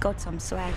got some swag.